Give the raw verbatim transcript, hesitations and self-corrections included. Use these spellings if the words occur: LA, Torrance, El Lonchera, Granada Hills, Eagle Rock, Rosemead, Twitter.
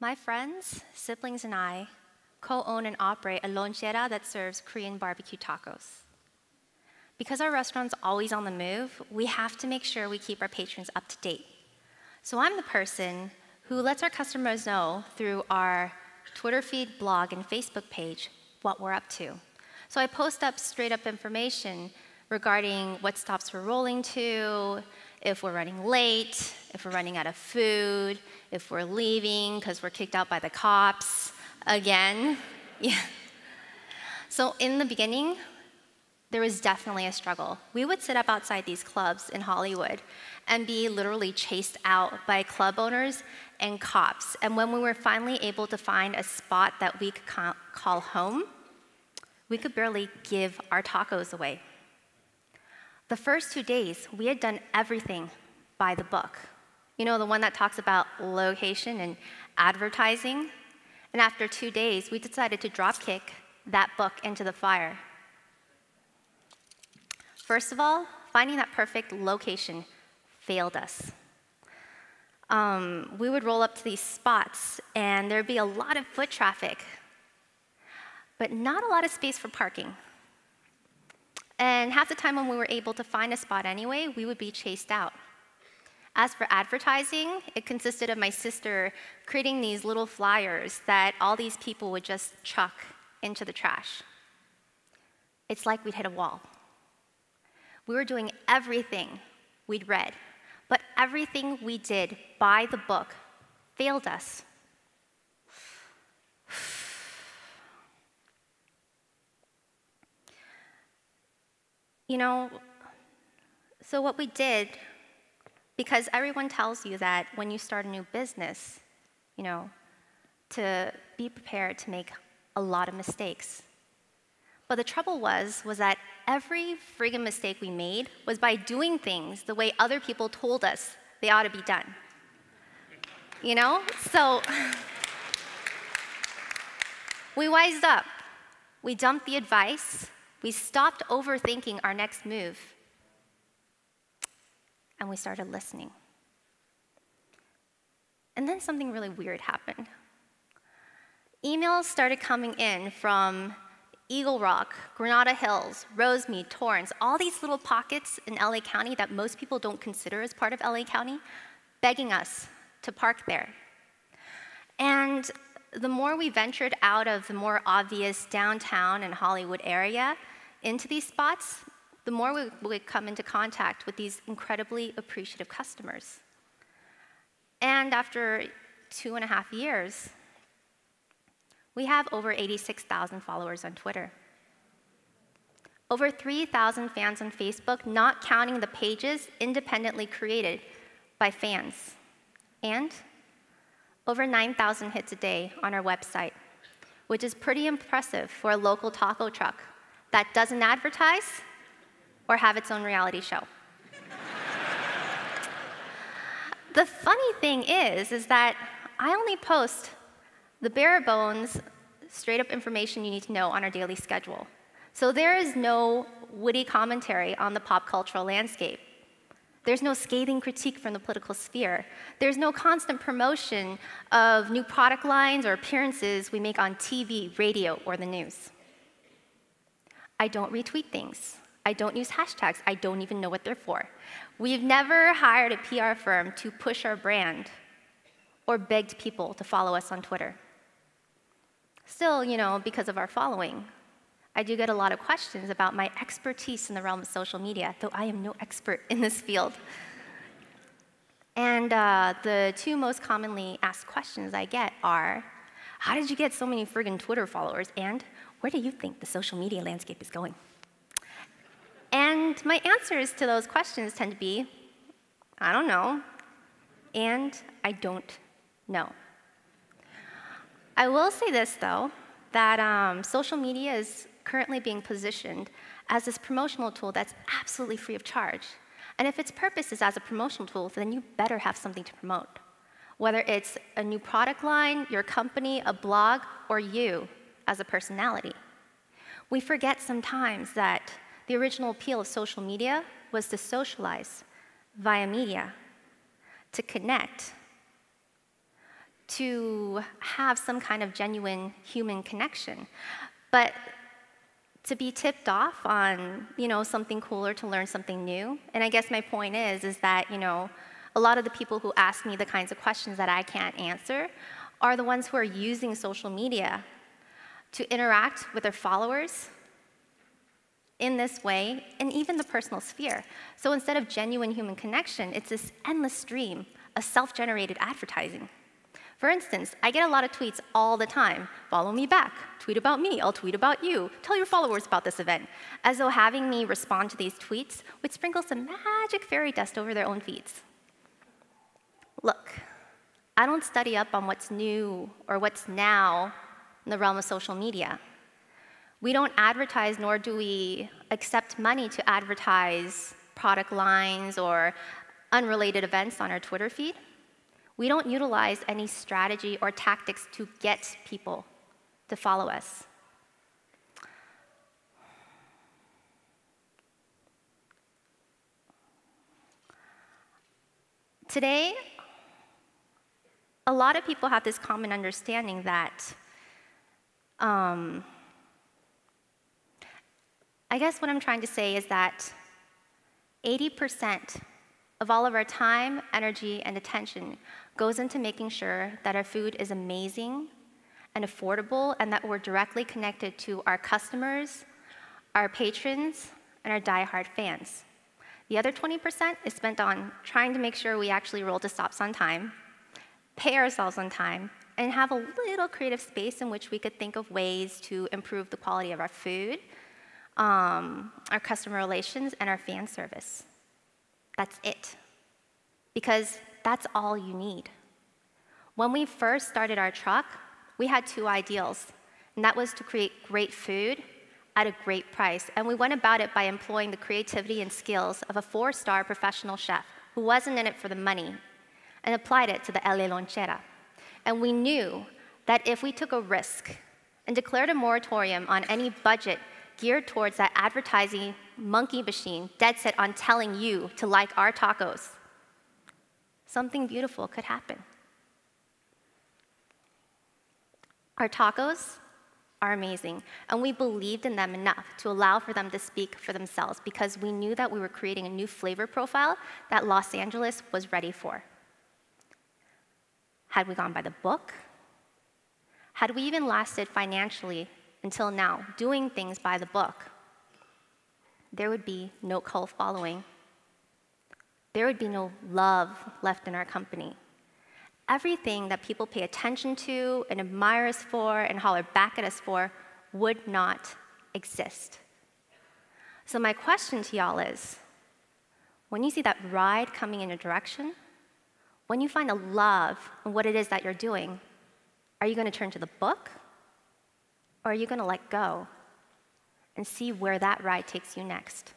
My friends, siblings, and I co-own and operate a lonchera that serves Korean barbecue tacos. Because our restaurant's always on the move, we have to make sure we keep our patrons up to date. So I'm the person who lets our customers know through our Twitter feed, blog, and Facebook page what we're up to. So I post up straight up information regarding what stops we're rolling to, if we're running late, if we're running out of food, if we're leaving because we're kicked out by the cops again. Yeah. So in the beginning, there was definitely a struggle. We would sit up outside these clubs in Hollywood and be literally chased out by club owners and cops. And when we were finally able to find a spot that we could call home, we could barely give our tacos away. The first two days, we had done everything by the book. You know, the one that talks about location and advertising? And after two days, we decided to dropkick that book into the fire. First of all, finding that perfect location failed us. Um, we would roll up to these spots, and there'd be a lot of foot traffic, but not a lot of space for parking. And half the time when we were able to find a spot anyway, we would be chased out. As for advertising, it consisted of my sister creating these little flyers that all these people would just chuck into the trash. It's like we'd hit a wall. We were doing everything we'd read, but everything we did by the book failed us. You know, so what we did, because everyone tells you that when you start a new business, you know, to be prepared to make a lot of mistakes. But the trouble was, was that every friggin' mistake we made was by doing things the way other people told us they ought to be done. You know? So we wised up. We dumped the advice. We stopped overthinking our next move. And we started listening. And then something really weird happened. Emails started coming in from Eagle Rock, Granada Hills, Rosemead, Torrance, all these little pockets in L A County that most people don't consider as part of L A County, begging us to park there. And the more we ventured out of the more obvious downtown and Hollywood area into these spots, the more we would come into contact with these incredibly appreciative customers. And after two and a half years, we have over eighty-six thousand followers on Twitter. Over three thousand fans on Facebook, not counting the pages independently created by fans. And over nine thousand hits a day on our website, which is pretty impressive for a local taco truck that doesn't advertise or have its own reality show. The funny thing is, is that I only post the bare bones, straight up information you need to know on our daily schedule. So there is no witty commentary on the pop cultural landscape. There's no scathing critique from the political sphere. There's no constant promotion of new product lines or appearances we make on T V, radio, or the news. I don't retweet things. I don't use hashtags. I don't even know what they're for. We've never hired a P R firm to push our brand or begged people to follow us on Twitter. Still, you know, because of our following, I do get a lot of questions about my expertise in the realm of social media, though I am no expert in this field. And uh, the two most commonly asked questions I get are, how did you get so many friggin' Twitter followers? And where do you think the social media landscape is going? And my answers to those questions tend to be, I don't know, and I don't know. I will say this, though, that um, social media is currently being positioned as this promotional tool that's absolutely free of charge. And if its purpose is as a promotional tool, then you better have something to promote. Whether it's a new product line, your company, a blog, or you as a personality. We forget sometimes that the original appeal of social media was to socialize via media, to connect, to have some kind of genuine human connection. But to be tipped off on, you know, something cool or to learn something new. And I guess my point is, is that, you know, a lot of the people who ask me the kinds of questions that I can't answer are the ones who are using social media to interact with their followers in this way, and even the personal sphere. So instead of genuine human connection, it's this endless stream of self-generated advertising. For instance, I get a lot of tweets all the time. Follow me back, tweet about me, I'll tweet about you, tell your followers about this event, as though having me respond to these tweets would sprinkle some magic fairy dust over their own feeds. Look, I don't study up on what's new or what's now in the realm of social media. We don't advertise, nor do we accept money to advertise product lines or unrelated events on our Twitter feed. We don't utilize any strategy or tactics to get people to follow us. Today, a lot of people have this common understanding that, um, I guess what I'm trying to say is that eighty percent of all of our time, energy, and attention goes into making sure that our food is amazing and affordable and that we're directly connected to our customers, our patrons, and our diehard fans. The other twenty percent is spent on trying to make sure we actually roll to stops on time, pay ourselves on time, and have a little creative space in which we could think of ways to improve the quality of our food, um, our customer relations, and our fan service. That's it, because that's all you need. When we first started our truck, we had two ideals, and that was to create great food at a great price. And we went about it by employing the creativity and skills of a four-star professional chef who wasn't in it for the money, and applied it to the El Lonchera. And we knew that if we took a risk and declared a moratorium on any budget geared towards that advertising monkey machine dead set on telling you to like our tacos, something beautiful could happen. Our tacos are amazing, and we believed in them enough to allow for them to speak for themselves because we knew that we were creating a new flavor profile that Los Angeles was ready for. Had we gone by the book? Had we even lasted financially until now, doing things by the book, there would be no cult following. There would be no love left in our company. Everything that people pay attention to and admire us for and holler back at us for would not exist. So my question to y'all is, when you see that ride coming in your direction, when you find a love in what it is that you're doing, are you going to turn to the book? Or are you going to let go and see where that ride takes you next?